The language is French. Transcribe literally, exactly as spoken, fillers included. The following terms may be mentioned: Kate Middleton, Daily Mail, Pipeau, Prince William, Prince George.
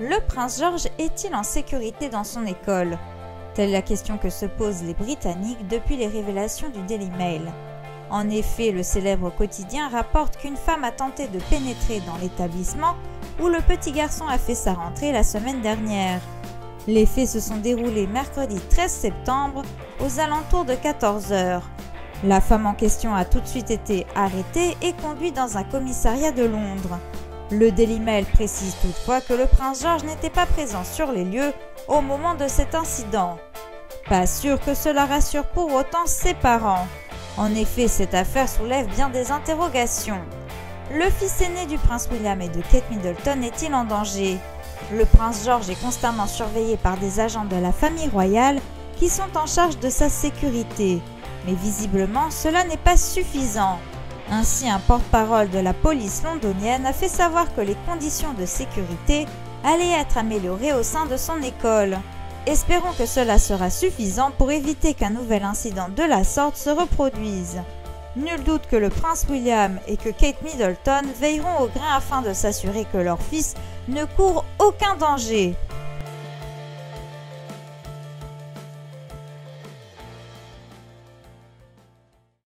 Le prince George est-il en sécurité dans son école? Telle est la question que se posent les Britanniques depuis les révélations du Daily Mail. En effet, le célèbre quotidien rapporte qu'une femme a tenté de pénétrer dans l'établissement où le petit garçon a fait sa rentrée la semaine dernière. Les faits se sont déroulés mercredi treize septembre aux alentours de quatorze heures. La femme en question a tout de suite été arrêtée et conduite dans un commissariat de Londres. Le Daily Mail précise toutefois que le prince George n'était pas présent sur les lieux au moment de cet incident. Pas sûr que cela rassure pour autant ses parents. En effet, cette affaire soulève bien des interrogations. Le fils aîné du prince William et de Kate Middleton est-il en danger? Le prince George est constamment surveillé par des agents de la famille royale qui sont en charge de sa sécurité. Mais visiblement, cela n'est pas suffisant. Ainsi, un porte-parole de la police londonienne a fait savoir que les conditions de sécurité allaient être améliorées au sein de son école. Espérons que cela sera suffisant pour éviter qu'un nouvel incident de la sorte se reproduise. Nul doute que le prince William et que Kate Middleton veilleront au grain afin de s'assurer que leur fils ne court aucun danger.